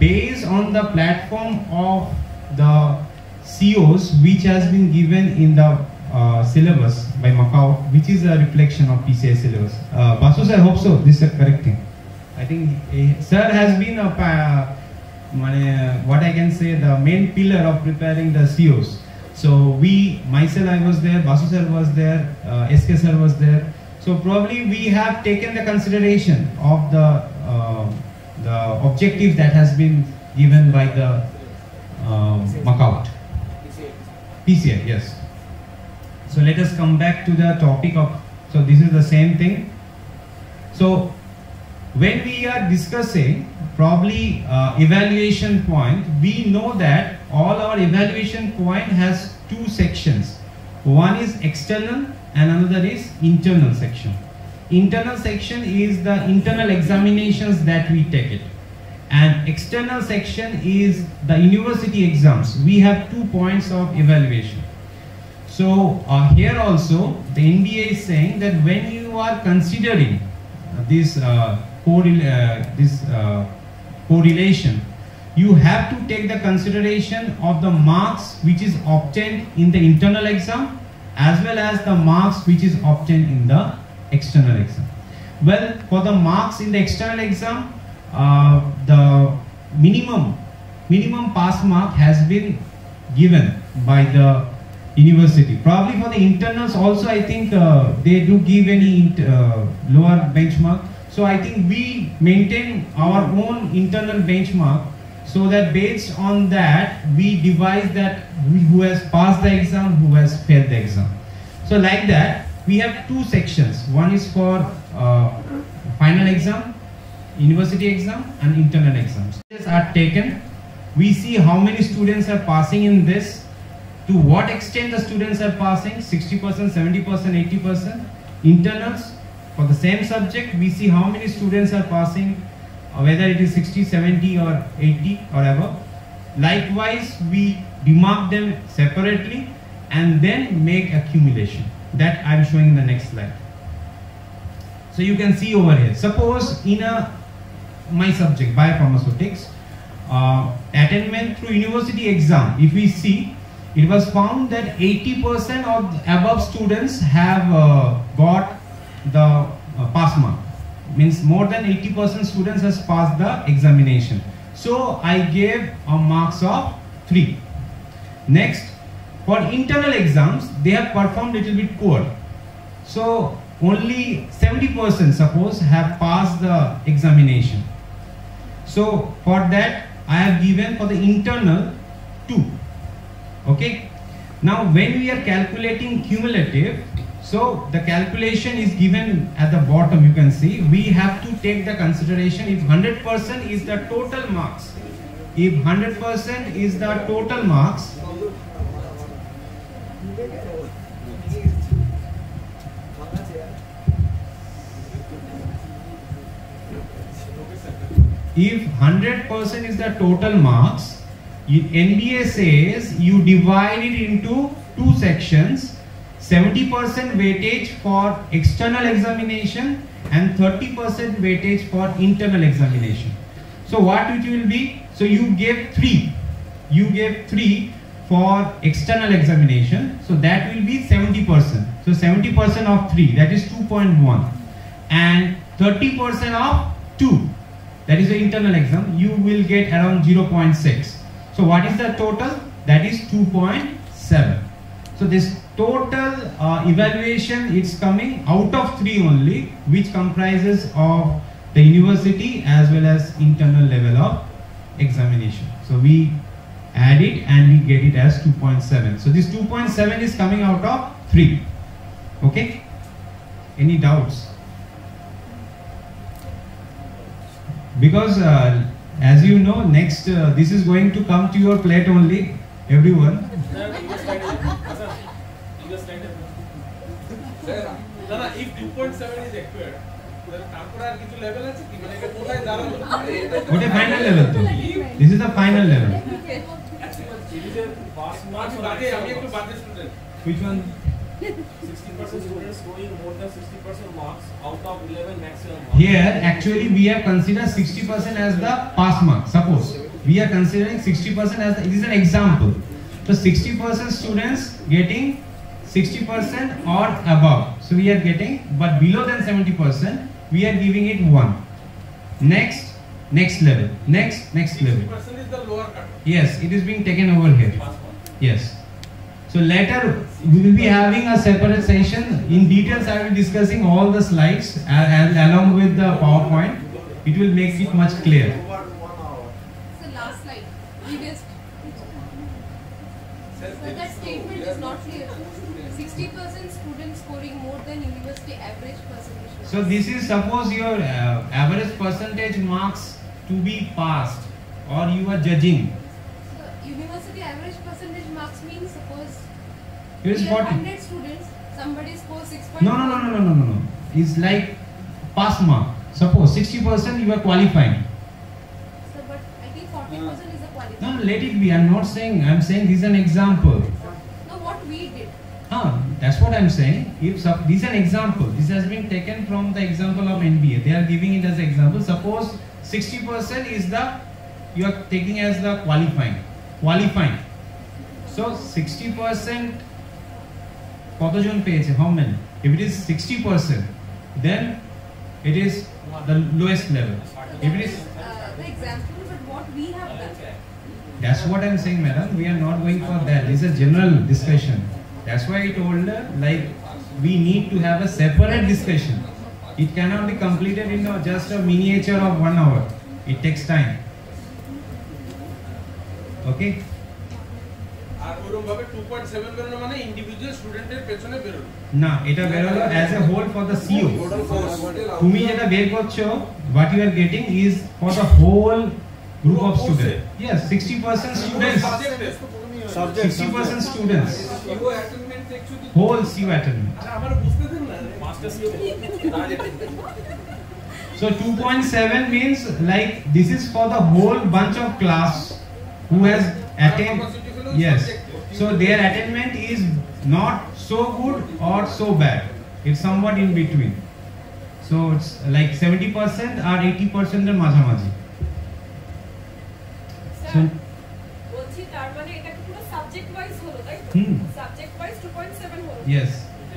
based on the platform of the COs which has been given in the syllabus by MAKAUT, which is a reflection of PCI syllabus. Basu sir, I hope so. This is the correct thing. I think sir has been a, what I can say, the main pillar of preparing the COs. So we, myself, I was there, Basu sir was there, SK sir was there. So probably we have taken the consideration of the objective that has been given by the MAKAUT. PCI, yes. So let us come back to the topic of, so this is the same thing. So when we are discussing probably evaluation point, we know that all our evaluation point has 2 sections. One is external and another is internal section. Internal section is the internal examinations that we take it, and external section is the university exams. We have 2 points of evaluation. So here also the NBA is saying that when you are considering this correlation, you have to take the consideration of the marks which is obtained in the internal exam as well as the marks which is obtained in the external exam. Well, for the marks in the external exam, the minimum pass mark has been given by the university. Probably for the internals also, I think they do give any lower benchmark. So I think we maintain our own internal benchmark so that based on that we devise that who has passed the exam, who has failed the exam. So like that we have two sections. One is for final exam, university exam and internal exams. These are taken, we see how many students are passing in this, to what extent the students are passing, 60%, 70%, 80%. Internals, for the same subject, we see how many students are passing, whether it is 60, 70 or 80 or ever. Likewise, we demark them separately and then make accumulation. That I am showing in the next slide. So you can see over here, suppose in my subject, biopharmaceutics, attainment through university exam, if we see, it was found that 80% of above students have got the pass mark. Means more than 80% students has passed the examination. So I gave a marks of 3. Next, for internal exams, they have performed little bit poor. So only 70% suppose have passed the examination. So for that, I have given for the internal 2. Okay, now when we are calculating cumulative, so the calculation is given at the bottom. You can see we have to take the consideration if 100% is the total marks. If 100% is the total marks, if 100% is the total marks, NBA says you divide it into two sections, 70% weightage for external examination and 30% weightage for internal examination. So what it will be? So you gave 3. You gave 3 for external examination. So that will be 70%. So 70% of 3, that is 2.1. And 30% of 2, that is the internal exam, you will get around 0.6. So what is the total? That is 2.7. So this total evaluation is coming out of 3 only, which comprises of the university as well as internal level of examination. So we add it and we get it as 2.7. So this 2.7 is coming out of 3. Okay? Any doubts? Because as you know, next this is going to come to your plate only, everyone. What a final level! This is the final level. Which one? 60% students scoring more than 60% marks out of 11 maximum marks. Here actually we have considered 60% as the pass mark. Suppose we are considering 60% as the, it is an example. So 60% students getting 60% or above. So we are getting, but below than 70%, we are giving it 1. Next level. Next level. 60% is the lower cut. Yes, it is being taken over here. Yes. So later we will be having a separate session. In details I will be discussing all the slides and along with the PowerPoint. It will make it much clearer. So last slide. We missed. So that statement is not clear. 60% students scoring more than university average percentage. So this is suppose your average percentage marks to be passed or you are judging. University average percentage marks means suppose here is 100 students, somebody scores 6.5. No. It's like pass mark. Suppose 60% you are qualifying. So, but I think 40% is a qualifying. No, let it be. I'm not saying. I'm saying this is an example. No, what we did. That's what I'm saying. If this is an example. This has been taken from the example of NBA. They are giving it as an example. Suppose 60% is the you are taking as the qualifying. So 60% कतजन page how many? If it is 60%, then it is the lowest level. If it is the example, but what we have done. That's what I am saying, madam. We are not going for that. This is a general discussion. That's why I told her like we need to have a separate discussion. It cannot be completed in just a miniature of 1 hour. It takes time. Okay. আর ওরকম ভাবে 2.7 বেরোনো মানে individual স্টুডেন্টের পেছনে বেরোনো না, এটা বেরোলো as a whole for the CO. তুমি যেটা বের করছো what you are getting is for the whole group of students. Yes, 60% students. Subject. 60% students. Whole CO attainment. So 2.7 means like this is for the whole bunch of class who has attained. Yes. So their attainment is not so good or so bad. It's somewhat in between. So it's like 70% or 80% are majhamaji. বলছি তার মানে এটা কি পুরো subject wise হলো তাই তো? Subject wise 2.7 হলো। Yes.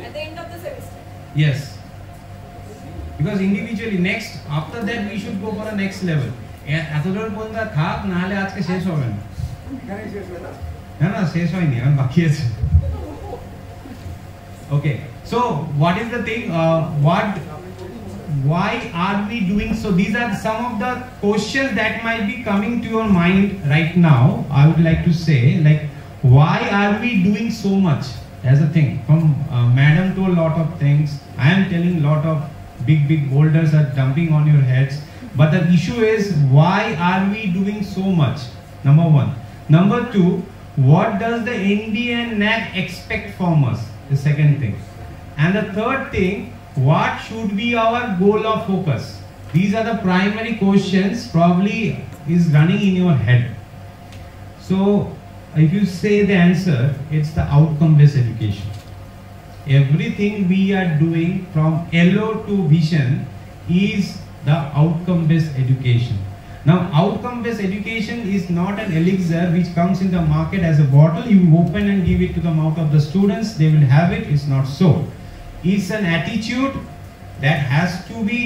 At the end of the semester. Yes. Because individually next after that we should go for the next level. এতদূর পর্যন্ত থাক না হলে আজকে শেষ হবে না। এখানেই শেষ হবে না। না না শেষ হয়নি এখন বাকি আছে। Okay. So what is the thing why are we doing so? These are some of the questions that might be coming to your mind right now. I would like to say, like, why are we doing so much as a thing? From madam to a lot of things, I am telling a lot of big boulders are dumping on your heads. But the issue is, why are we doing so much? Number one. Number two, what does the NBA and NAAC expect from us? The second thing. And the third thing, what should be our goal of focus? These are the primary questions probably is running in your head. So if you say the answer, it's the outcome-based education. Everything we are doing from yellow to vision is the outcome-based education. Now outcome-based education is not an elixir which comes in the market as a bottle. You open and give it to the mouth of the students, they will have it. It's not so. It's an attitude that has to be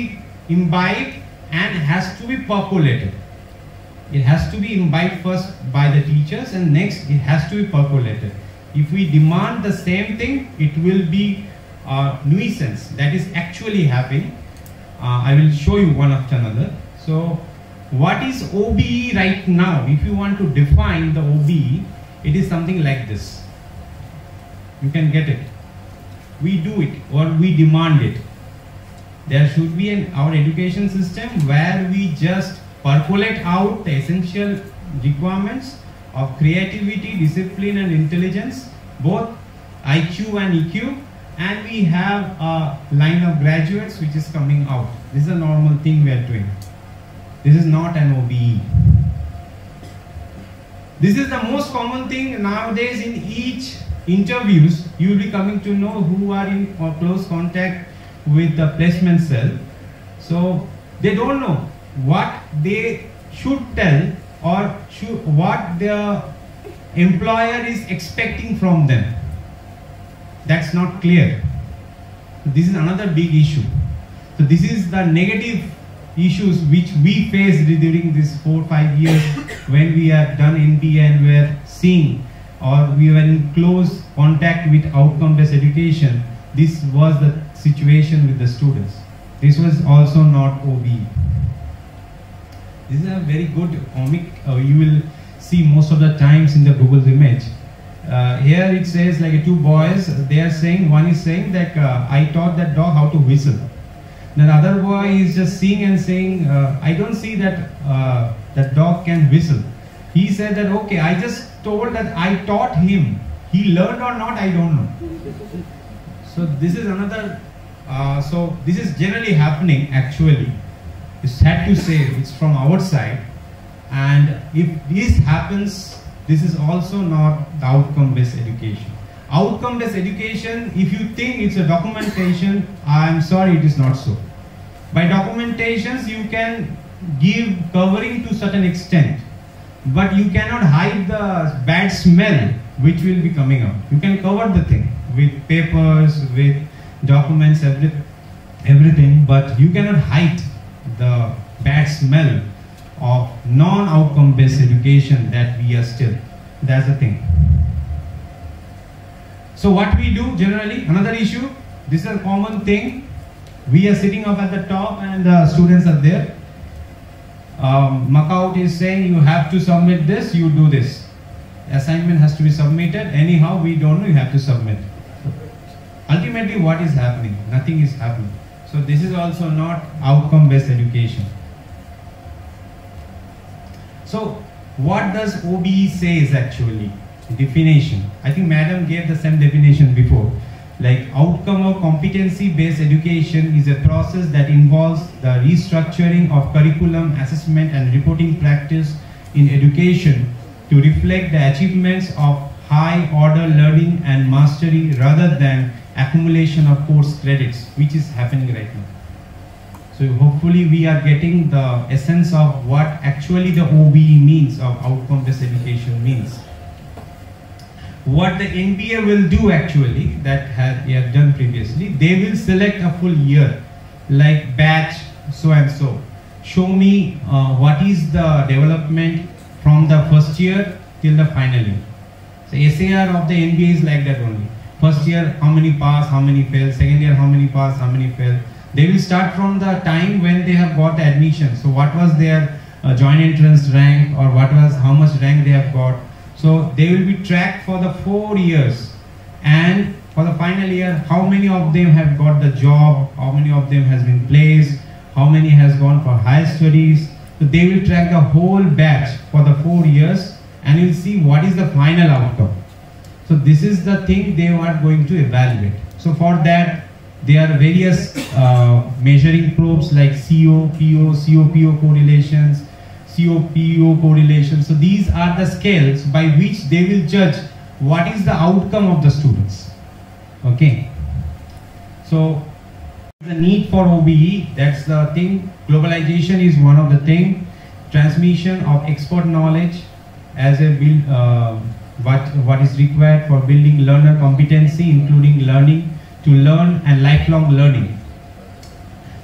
imbibed and has to be percolated. It has to be imbibed first by the teachers and next it has to be percolated. If we demand the same thing, it will be a nuisance that is actually happening. I will show you one after another. So what is OBE right now? If you want to define the OBE, it is something like this. You can get it. We do it or we demand it. There should be an our education system where we just percolate out the essential requirements of creativity, discipline and intelligence, both IQ and EQ, and we have a line of graduates which is coming out. This is a normal thing we are doing. This is not an OBE. This is the most common thing nowadays. In each interviews, you will be coming to know who are in or close contact with the placement cell. So they don't know what they should tell or what their employer is expecting from them. That's not clear. This is another big issue. So this is the negative issues which we faced during these 4 or 5 years when we have done NBA and we are seeing or we were in close contact with outcome-based education. This was the situation with the students. This was also not OBE. This is a very good comic. You will see most of the times in the Google image. Here it says like 2 boys, they are saying, one is saying that I taught that dog how to whistle. The other boy is just seeing and saying, I don't see that that dog can whistle. He said that, okay, I just told that I taught him. He learned or not, I don't know. So this is another, so this is generally happening actually. It's sad to say, it's from our side. And if this happens, this is also not the outcome-based education. Outcome-based education, if you think it's a documentation, I'm sorry, it is not so. By documentations, you can give covering to certain extent. But you cannot hide the bad smell which will be coming out. You can cover the thing with papers, with documents, everything, but you cannot hide the bad smell of non-outcome based education that we are still. That's the thing. So what we do generally, another issue, this is a common thing. We are sitting up at the top and the students are there. MAKAUT is saying you have to submit this, you do this. assignment has to be submitted. Anyhow, we don't know, you have to submit. Ultimately, what is happening? Nothing is happening. So this is also not outcome-based education. So what does OBE says actually? Definition. I think Madam gave the same definition before. Like outcome or competency-based education is a process that involves the restructuring of curriculum, assessment, and reporting practice in education to reflect the achievements of high-order learning and mastery rather than accumulation of course credits, which is happening right now. So hopefully we are getting the essence of what actually the OBE means, of outcome-based education means. What the NBA will do actually, that we have done previously, they will select a full year, like batch so and so. Show me what is the development from the first year till the final year. So SAR of the NBA is like that only. First year, how many pass, how many fail. Second year, how many pass, how many fail. They will start from the time when they have got the admission. So what was their joint entrance rank, or what was how much rank they have got. So they will be tracked for the 4 years, and for the final year, how many of them have got the job, how many of them has been placed, how many has gone for higher studies. So they will track the whole batch for the 4 years, and you'll see what is the final outcome. So this is the thing they are going to evaluate. So for that, there are various measuring probes like COPO, COPO correlations, COPO correlation. So these are the scales by which they will judge what is the outcome of the students. Okay. So the need for OBE, that's the thing. Globalization is one of the thing. Transmission of expert knowledge as a build, what is required for building learner competency, including learning to learn and lifelong learning.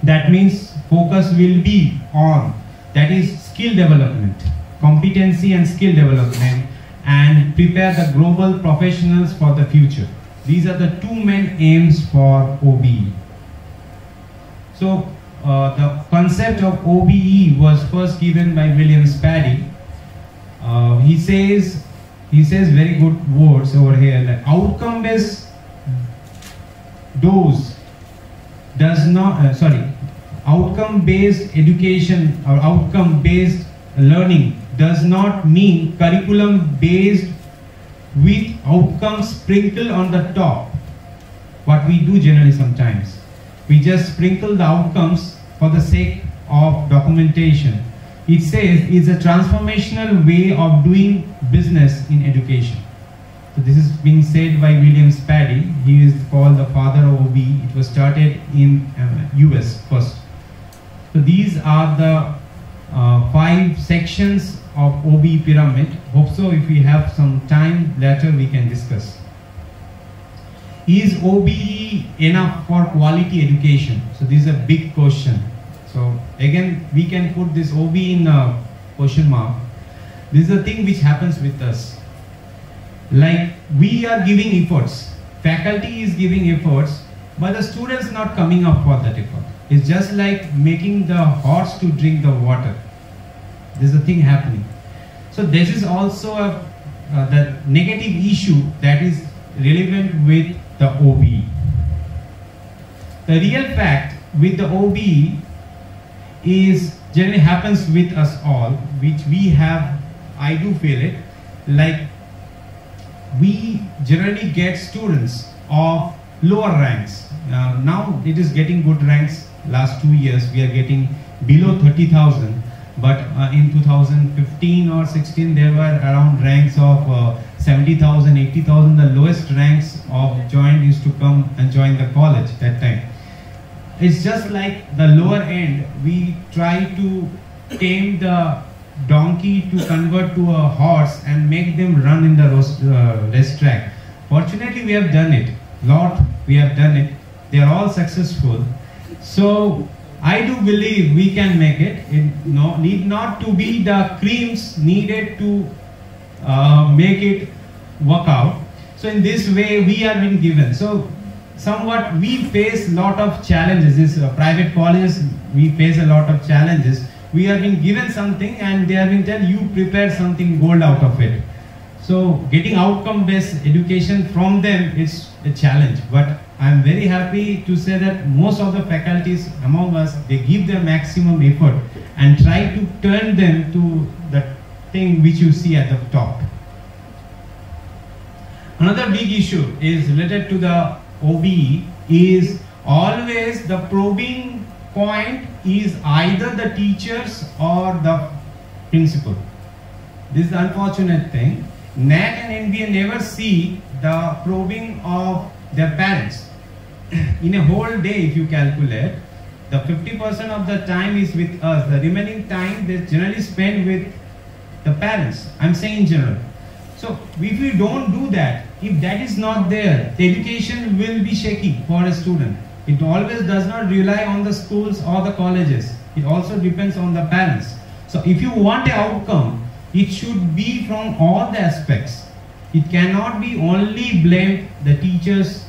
That means focus will be on, that is, skill development, competency and skill development, and prepare the global professionals for the future. These are the two main aims for OBE. So the concept of OBE was first given by William Spady. He says very good words over here, that outcome-based outcome-based education or outcome-based learning does not mean curriculum-based with outcomes sprinkled on the top. What we do generally sometimes, we just sprinkle the outcomes for the sake of documentation. It says it's a transformational way of doing business in education. So this is being said by William Spady. He is called the father of OBE. It was started in US first. So these are the 5 sections of OBE pyramid. Hope so, if we have some time later, we can discuss. Is OBE enough for quality education? So this is a big question. So again, we can put this OBE in a question mark. This is the thing which happens with us. Like we are giving efforts, faculty is giving efforts, but the students not coming up for that effort. It's just like making the horse to drink the water. There's a thing happening. So this is also the negative issue that is relevant with the OBE. The real fact with the OBE is generally happens with us all, which we have, I do feel it, like we generally get students of lower ranks. Now it is getting good ranks. Last 2 years we are getting below 30,000, but in 2015 or 16 there were around ranks of 70,000, 80,000. The lowest ranks of joint used to come and join the college that time. It's just like the lower end, we try to tame the donkey to convert to a horse and make them run in the race track. Fortunately, we have done it. Lot, we have done it. They are all successful. So I do believe we can make it. It no, need not to be the creams needed to make it work out. So in this way, we have been given. So somewhat we face lot of challenges. This private college, we face a lot of challenges. We have been given something and they have been told you prepare something gold out of it. So getting outcome-based education from them is a challenge, but I'm very happy to say that most of the faculties among us, they give their maximum effort and try to turn them to the thing which you see at the top. Another big issue is related to the OBE is always the probing point is either the teachers or the principal. This is the unfortunate thing. NAAC and NBA never see the probing of their parents. In a whole day, if you calculate, the 50% of the time is with us. The remaining time they generally spend with the parents. I'm saying in general. So if we don't do that, if that is not there, the education will be shaky for a student. It always does not rely on the schools or the colleges. It also depends on the parents. So if you want an outcome, it should be from all the aspects. It cannot be only blamed the teachers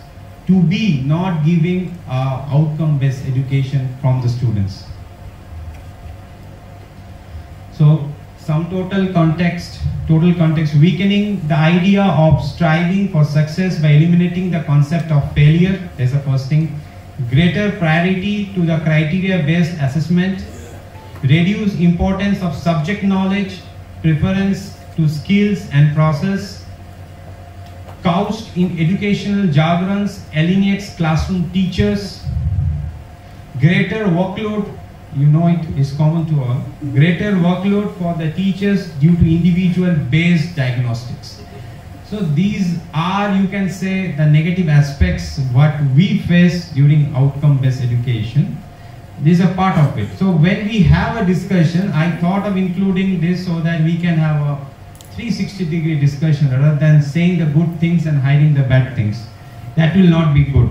to be not giving outcome-based education from the students. So some total context weakening the idea of striving for success by eliminating the concept of failure. That's the first thing. Greater priority to the criteria-based assessment. Reduce importance of subject knowledge, preference to skills and process. Couched in educational jargons, alienates classroom teachers. Greater workload, you know it is common to all, greater workload for the teachers due to individual-based diagnostics. So these are, you can say, the negative aspects what we face during outcome-based education. This is a part of it. So when we have a discussion, I thought of including this so that we can have a 360-degree discussion rather than saying the good things and hiding the bad things. That will not be good.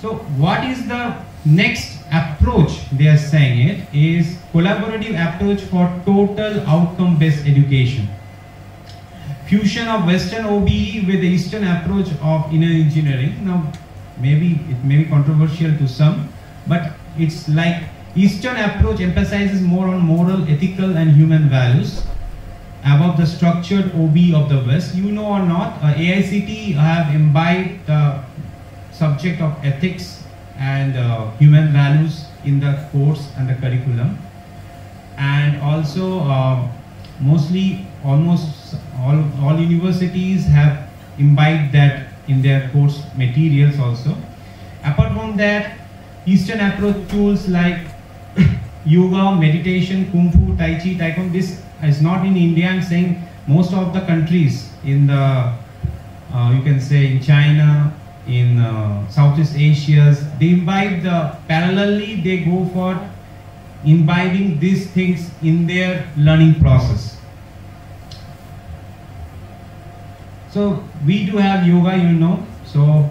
So what is the next approach? They are saying it is collaborative approach for total outcome-based education. Fusion of Western OBE with the Eastern approach of inner engineering. Now, maybe it may be controversial to some, but it's like Eastern approach emphasizes more on moral, ethical, and human values above the structured OBE of the West. You know or not, AICT have imbibed the subject of ethics and human values in the course and the curriculum, and also mostly almost all universities have imbibed that in their course materials also. Apart from that, Eastern approach tools like yoga, meditation, kung fu, tai chi, taekwondo, this is not in India, I'm saying most of the countries in the, you can say in China, in Southeast Asia, they imbibe the, parallelly they go for imbibing these things in their learning process. So we do have yoga, you know, so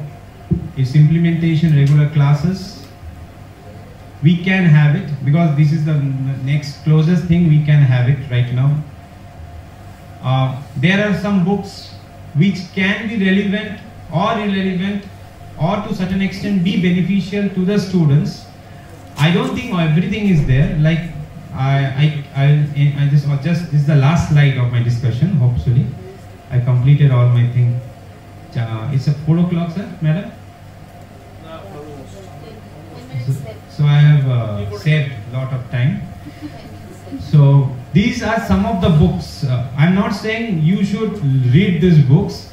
it's implementation, regular classes. We can have it because this is the next closest thing we can have it right now. There are some books which can be relevant or irrelevant or to certain extent be beneficial to the students. I don't think everything is there. Like I just this is the last slide of my discussion, hopefully. I completed all my things. It's a 4 o'clock, sir, madam? So I have saved a lot of time. So these are some of the books. I'm not saying you should read these books.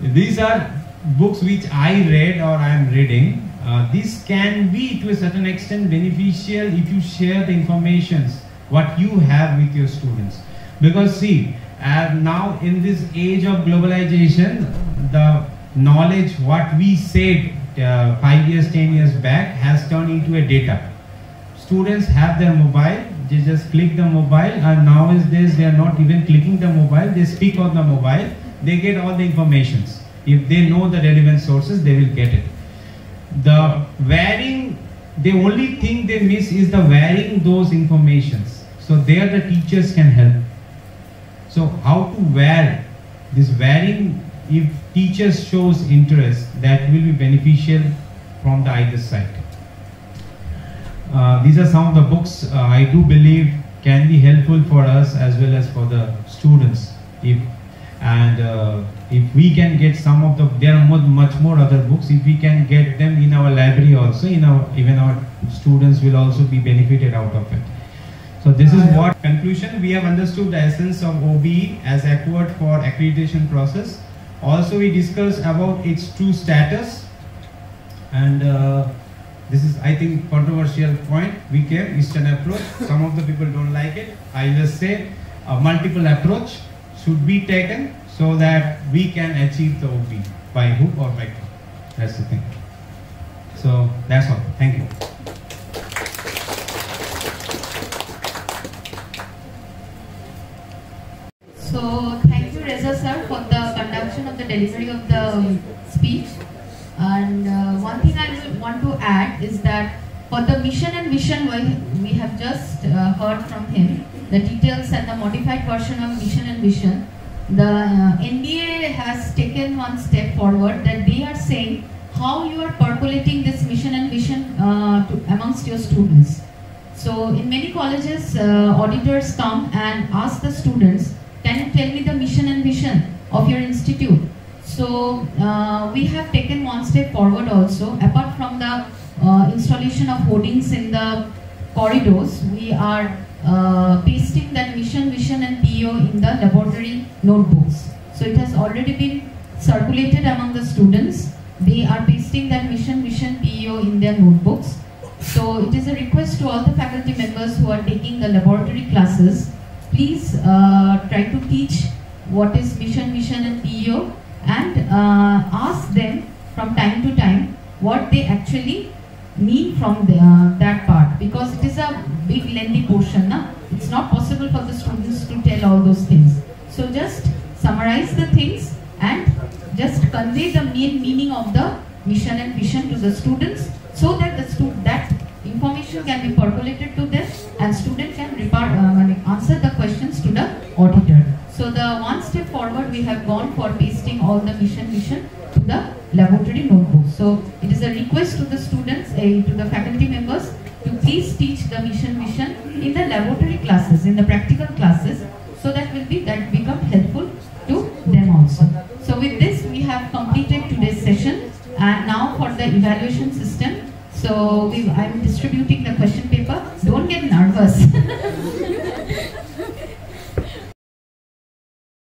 These are books which I read or I'm reading. These can be to a certain extent beneficial if you share the informations what you have with your students. Because see, and now in this age of globalization, the knowledge what we said 5 years, 10 years back has turned into a data. Students have their mobile, they just click the mobile, and nowadays they are not even clicking the mobile, they speak on the mobile, they get all the informations. If they know the relevant sources, they will get it. The varying, the only thing they miss is the varying those informations. So there the teachers can help. So how to vary this varying, if teachers shows interest, that will be beneficial from the either side. These are some of the books I do believe can be helpful for us as well as for the students If we can get some of the, there are much more other books, if we can get them in our library also, in our, even our students will also be benefited out of it. So this is what conclusion we have understood the essence of OBE as acquired for accreditation process. Also we discussed about its true status, and this is, I think, controversial point. We gave Eastern approach. Some of the people don't like it. I just say a multiple approach should be taken so that we can achieve the OBE by hook or by crook. That's the thing. So that's all. Thank you. So thank you, Reza sir, for the conduction of the delivery of the speech. And one thing I want to add is that for the mission and vision, we have just heard from him the details and the modified version of mission and vision. The NDA has taken one step forward, that they are saying how you are percolating this mission and vision amongst your students. So in many colleges, auditors come and ask the students, can you tell me the mission and vision of your institute? So we have taken one step forward also. Apart from the installation of hoardings in the corridors, we are pasting that mission, vision and PO in the laboratory notebooks. So it has already been circulated among the students. They are pasting that mission, vision, PO in their notebooks. So it is a request to all the faculty members who are taking the laboratory classes, please try to teach what is mission, vision and PEO, and ask them from time to time what they actually mean from the, that part, because it is a big lengthy portion. Na? It's not possible for the students to tell all those things. So just summarize the things and just convey the main meaning of the mission and vision to the students, so that that information can be percolated to them and students can answer the questions to the auditor. So the one step forward we have gone for pasting all the mission to the laboratory notebook. So it is a request to the students, to the faculty members, to please teach the mission in the laboratory classes, in the practical classes, so that will be that become helpful to them also. So with this we have completed today's session, and now for the evaluation system. So I'm distributing the question paper. Don't get nervous.